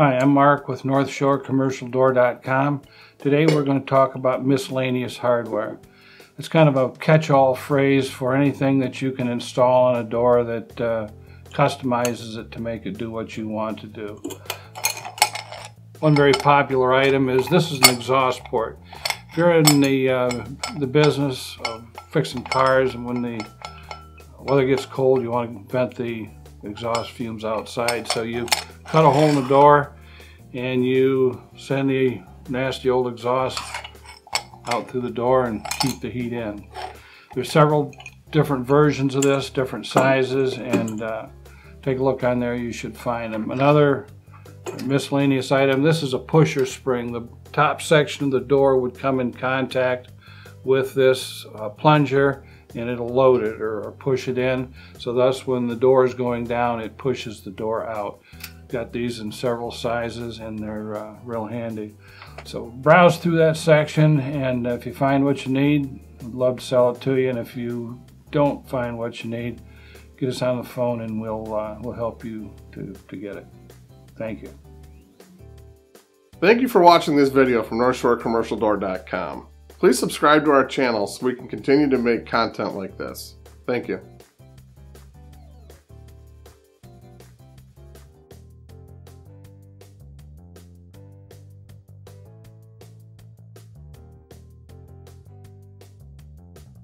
Hi, I'm Mark with North Shore Commercial Door.com. Today we're going to talk about miscellaneous hardware. It's kind of a catch-all phrase for anything that you can install on a door that customizes it to make it do what you want to do. One very popular item is this is an exhaust port. If you're in the business of fixing cars, and when the weather gets cold, you want to vent the exhaust fumes outside, so you cut a hole in the door and you send the nasty old exhaust out through the door and keep the heat in. There's several different versions of this, different sizes, and take a look on there, you should find them. Another miscellaneous item, this is a pusher spring. The top section of the door would come in contact with this plunger, and it'll load it or push it in, so thus when the door is going down, it pushes the door out. Got these in several sizes and they're real handy. So browse through that section, and if you find what you need, we'd love to sell it to you, and if you don't find what you need, get us on the phone and we'll help you to get it. Thank you. Thank you for watching this video from NorthShoreCommercialDoor.com. Please subscribe to our channel so we can continue to make content like this. Thank you.